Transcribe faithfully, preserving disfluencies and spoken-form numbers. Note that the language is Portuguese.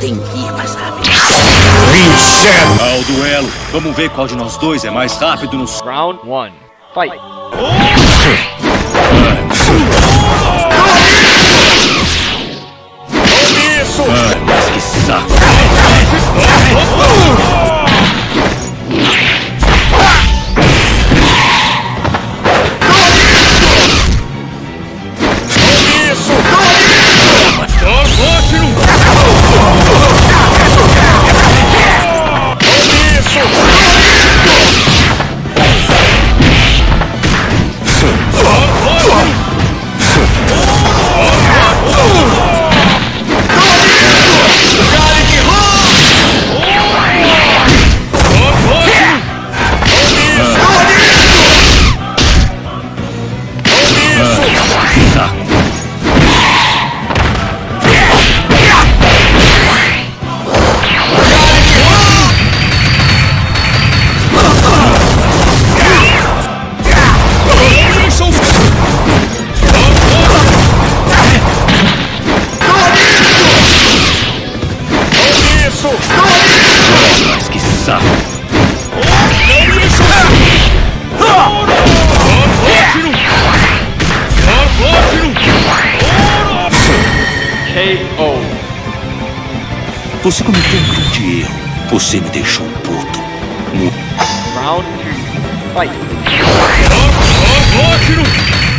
que ir mais rápido. Inferno! Ao duelo. Vamos ver qual de nós dois é mais rápido no... Round one. Fight! Ouve isso! Mas que saco! Você cometeu um grande erro. Você me deixou puto. Round two. Fight!